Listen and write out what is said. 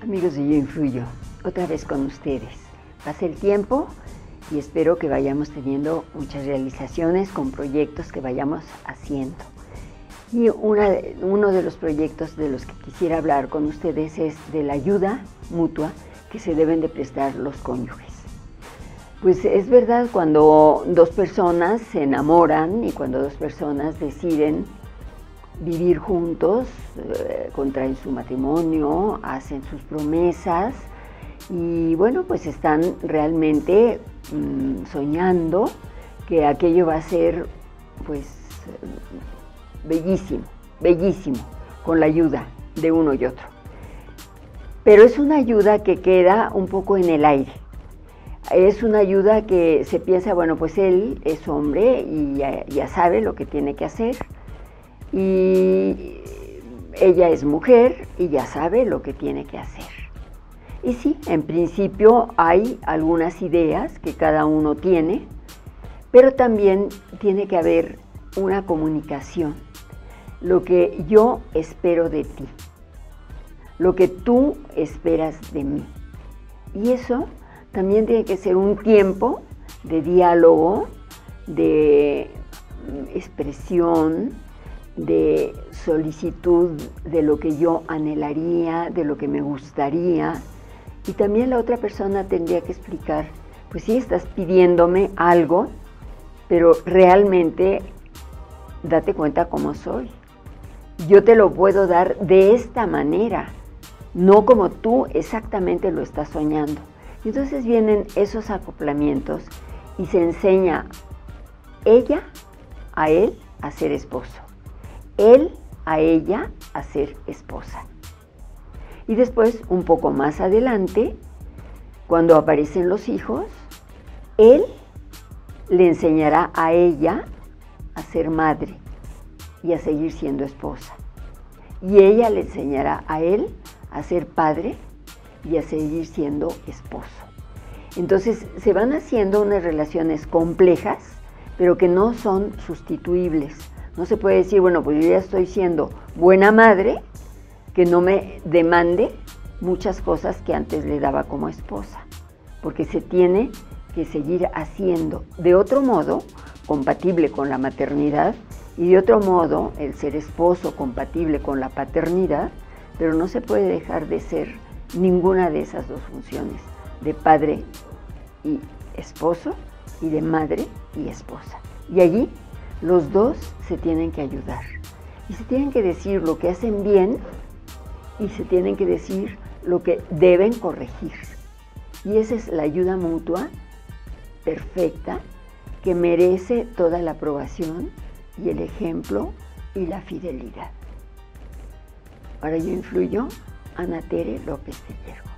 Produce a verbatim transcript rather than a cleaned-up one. Amigos de Yo Influyo, otra vez con ustedes. Pasa el tiempo y espero que vayamos teniendo muchas realizaciones con proyectos que vayamos haciendo. Y una, uno de los proyectos de los que quisiera hablar con ustedes es de la ayuda mutua que se deben de prestar los cónyuges. Pues es verdad, cuando dos personas se enamoran y cuando dos personas deciden vivir juntos, eh, contraen su matrimonio, hacen sus promesas y bueno, pues están realmente mmm, soñando que aquello va a ser pues bellísimo, bellísimo, con la ayuda de uno y otro. Pero es una ayuda que queda un poco en el aire. Es una ayuda que se piensa, bueno, pues él es hombre y ya, ya sabe lo que tiene que hacer. Y ella es mujer y ya sabe lo que tiene que hacer. Y sí, en principio hay algunas ideas que cada uno tiene, pero también tiene que haber una comunicación. Lo que yo espero de ti, lo que tú esperas de mí. Y eso también tiene que ser un tiempo de diálogo, de expresión, de solicitud de lo que yo anhelaría, de lo que me gustaría. Y también la otra persona tendría que explicar, pues sí, estás pidiéndome algo, pero realmente date cuenta cómo soy. Yo te lo puedo dar de esta manera, no como tú exactamente lo estás soñando. Y entonces vienen esos acoplamientos y se enseña ella a él a ser esposo, él a ella a ser esposa. Y después, un poco más adelante, cuando aparecen los hijos, él le enseñará a ella a ser madre y a seguir siendo esposa. Y ella le enseñará a él a ser padre y a seguir siendo esposo. Entonces, se van haciendo unas relaciones complejas, pero que no son sustituibles. No se puede decir, bueno, pues yo ya estoy siendo buena madre, que no me demande muchas cosas que antes le daba como esposa, porque se tiene que seguir haciendo de otro modo compatible con la maternidad y de otro modo el ser esposo compatible con la paternidad, pero no se puede dejar de ser ninguna de esas dos funciones, de padre y esposo y de madre y esposa. Y allí los dos se tienen que ayudar y se tienen que decir lo que hacen bien y se tienen que decir lo que deben corregir. Y esa es la ayuda mutua perfecta que merece toda la aprobación y el ejemplo y la fidelidad. Ahora yo influyo, Ana Tere López de Llergo.